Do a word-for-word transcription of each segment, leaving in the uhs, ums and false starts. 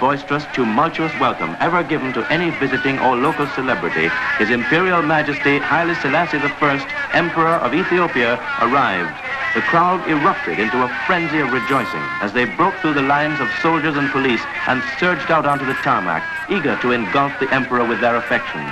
Boisterous, tumultuous welcome ever given to any visiting or local celebrity, His Imperial Majesty Haile Selassie the First, Emperor of Ethiopia, arrived. The crowd erupted into a frenzy of rejoicing as they broke through the lines of soldiers and police and surged out onto the tarmac, eager to engulf the emperor with their affection.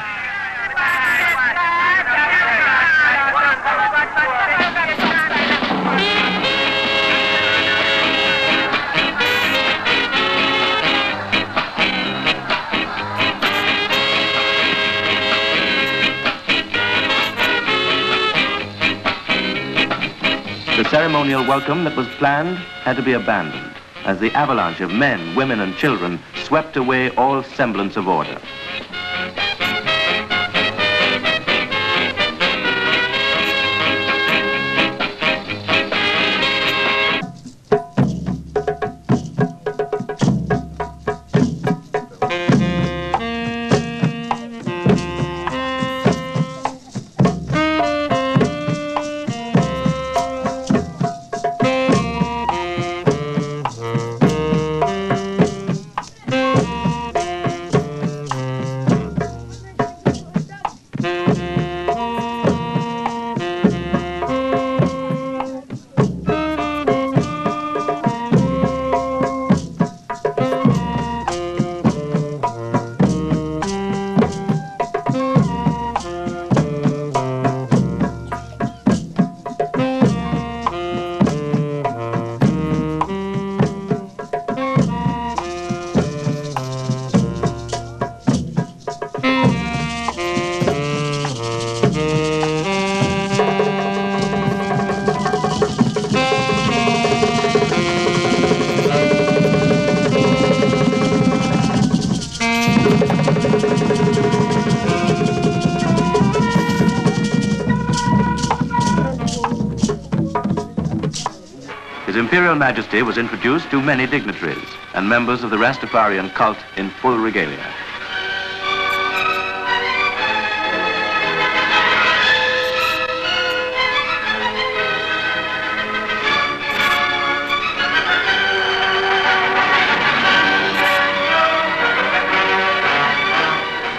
The ceremonial welcome that was planned had to be abandoned as the avalanche of men, women and children swept away all semblance of order. Imperial Majesty was introduced to many dignitaries and members of the Rastafarian cult in full regalia.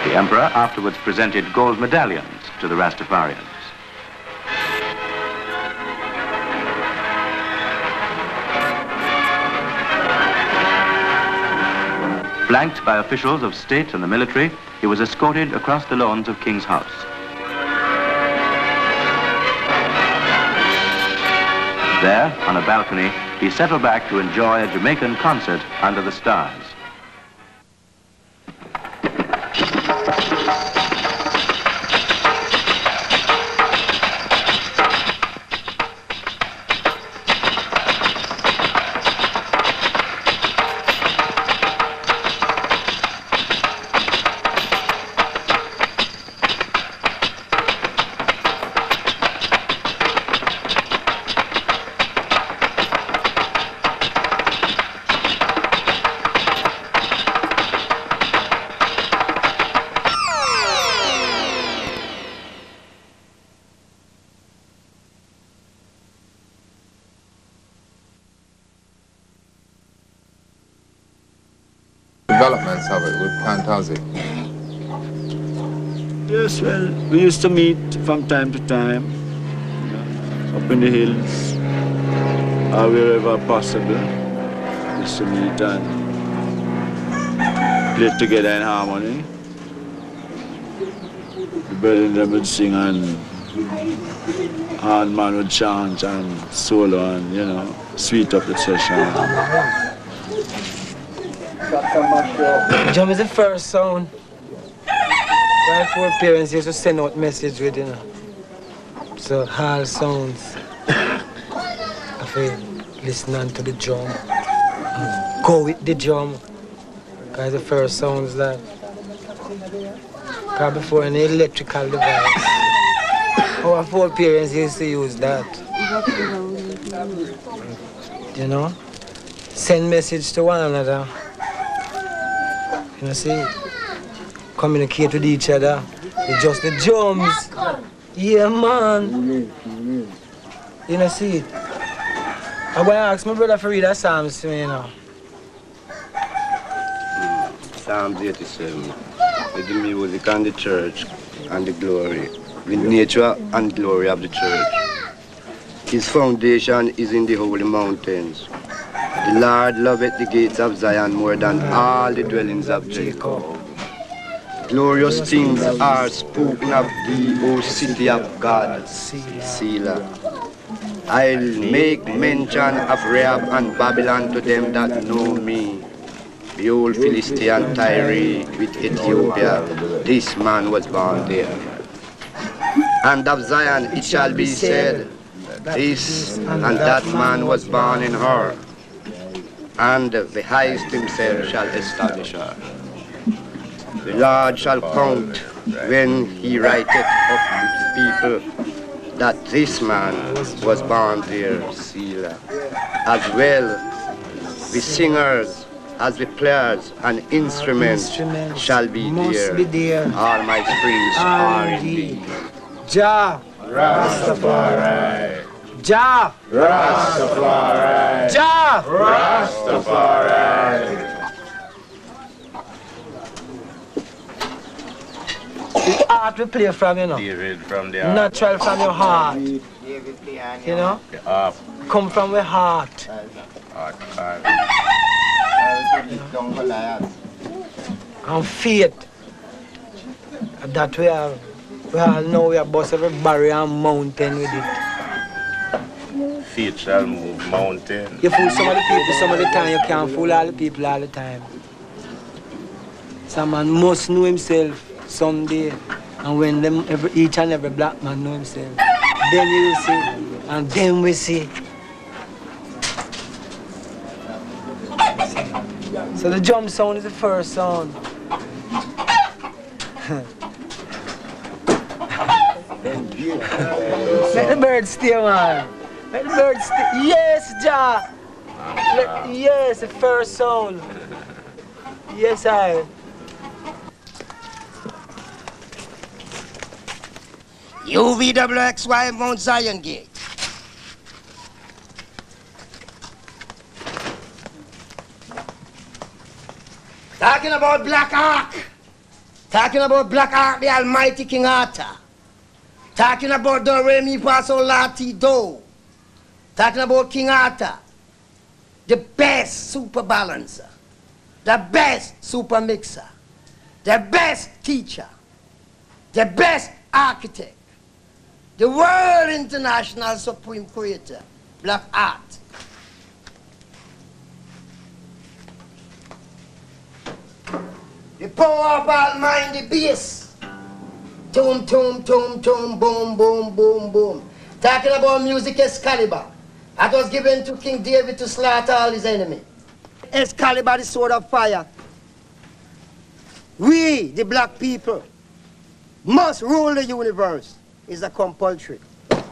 The Emperor afterwards presented gold medallions to the Rastafarians. Flanked by officials of state and the military, he was escorted across the lawns of King's House. There, on a balcony, he settled back to enjoy a Jamaican concert under the stars. developments of it with Tantazi? Yes, well, we used to meet from time to time, uh, up in the hills, or wherever possible. We used to meet and play together in harmony. The brethren would sing and and man would chant and solo and, you know, sweet up the session. Jam is the first sound. My four parents used to send out message with, you know. So all sounds. I feel listening to the drum. And go with the drum. Because the first sounds that. Because before any electrical device. Our four parents used to use that. You know? Send message to one another. You know, see, communicate with each other. It's just the drums. Yeah, man. You know, see, I'm going to ask my brother to read that Psalms to me, you know. Psalms eighty-seven. With the music and the church and the glory. With nature and glory of the church. His foundation is in the holy mountains. The Lord loveth the gates of Zion more than all the dwellings of Jacob. Glorious things are spoken of thee, O city of God, Selah. I'll make mention of Rehob and Babylon to them that know me. Behold, Philistine and Tyre with Ethiopia, this man was born there. And of Zion it shall be said, this and that man was born in her. And the highest himself shall establish her. The Lord shall count when he writeth of his people that this man was born there, Selah. As well, the singers as the players and instruments shall be there. All my springs are in thee. Ja Rastafari. Ja Rastafari. Ja Rastafari. The art we play from, you know. David from the heart. Natural from your heart. David play on you know. The harp. Come from your heart. Heart, heart. And faith. That we are. We all know we are bust every barrier and mountain with it. Faith shall move mountain. You fool some of the people some of the time, you can't fool all the people all the time. Some man must know himself someday, and when them every, each and every black man know himself, then you will see, and then we see. So the drum sound is the first sound. Let the birds stay, man. Let the birds stay. Yes, Ja. Let, yes, the first sound. Yes, I. U V W X Y Mount Zion Gate. Talking about Black Ark. Talking about Black Ark, the almighty King Arthur. Talking about Do Re Mi Fa Sol La Ti Do. Talking about King Arthur, the best super balancer, the best super mixer, the best teacher, the best architect, the world international supreme creator, Black Art. The power of almighty bass. Tom, tom, tom, tom, boom, boom, boom, boom. Talking about music, Excalibur. That was given to King David to slaughter all his enemies. Excalibur, the sword of fire. We, the black people, must rule the universe. It's a compulsory. Oh,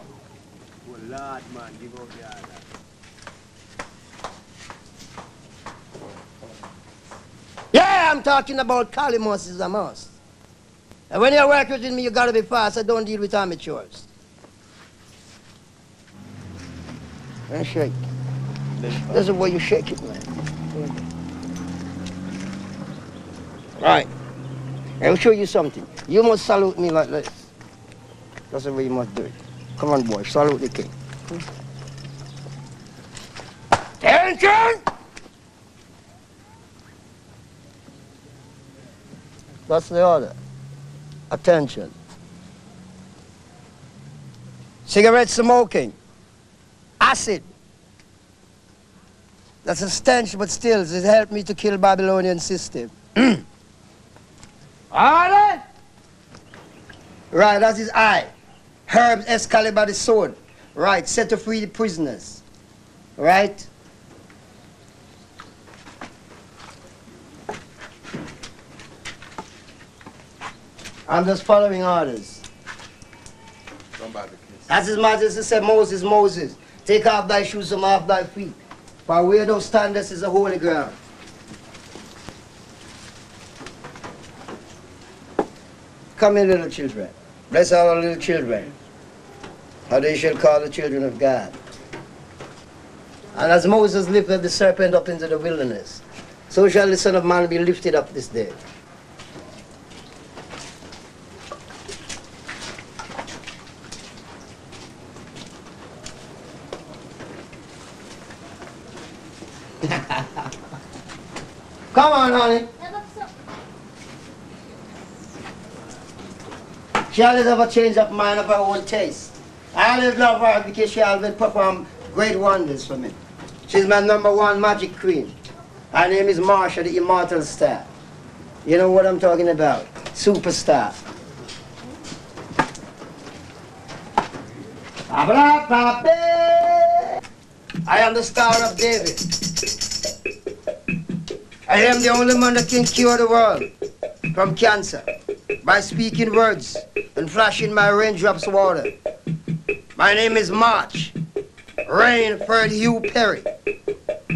Lord, man, give up your hand. Yeah, I'm talking about Calimus is a must. And when you're working with me, you gotta be fast. I don't deal with amateurs. And shake. This is where you shake it, man. Right. I'll show you something. You must salute me like this. That's the way you must do it. Come on, boy. Salute the king. Attention! That's the order. Attention. Cigarette smoking. Acid. That's a stench, but still, it helped me to kill Babylonian system. All right. Right, that is I. Herbs, Excalibur, the sword. Right, set to free the prisoners. Right? I'm just following orders. As His Majesty said, Moses, Moses, take off thy shoes from off thy feet, for where thou standest is a holy ground. Come in, little children. Bless our little children, how they shall call the children of God. And as Moses lifted the serpent up into the wilderness, so shall the Son of Man be lifted up this day. Come on, honey. She always have a change of mind of her own taste. I always love her because she always performs great wonders for me. She's my number one magic queen. Her name is Marsha, the immortal star. You know what I'm talking about? Superstar. I am the Star of David. I am the only man that can cure the world from cancer by speaking words and flashing my raindrops water. My name is March Rainford Hugh Perry.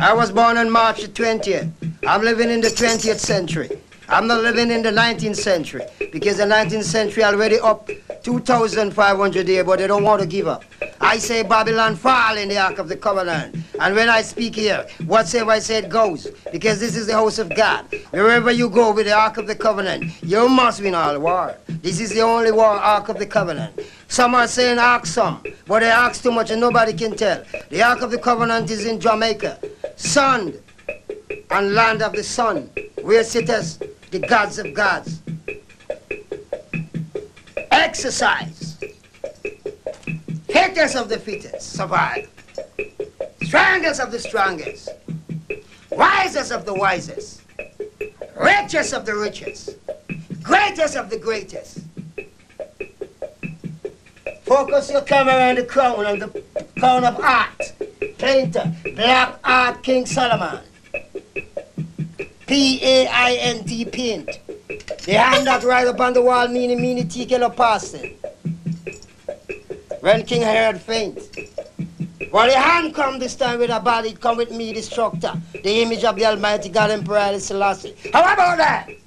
I was born on March the twentieth. I'm living in the twentieth century. I'm not living in the nineteenth century because the nineteenth century already up two thousand five hundred years, but they don't want to give up. I say Babylon fall in the Ark of the Covenant. And when I speak here, whatsoever I say it goes, because this is the house of God. Wherever you go with the Ark of the Covenant, you must win all war. This is the only war, Ark of the Covenant. Some are saying Ark some, but they ask too much and nobody can tell. The Ark of the Covenant is in Jamaica, sun and land of the sun, where sitteth the gods of gods. Exercise. Haters of the fittest survive. Strongest of the strongest. Wisest of the wisest. Richest of the richest. Greatest of the greatest. Focus your camera on the crown, on the crown of art. Painter, Black Ark, King Solomon. P A I N T, paint. The hand that right upon the wall, meanie, meanie, tikelo passing. When King Herod faints. Well, the hand come this time with a body, it come with me, the structure, the image of the Almighty God, Emperor Haile Selassie. How about that?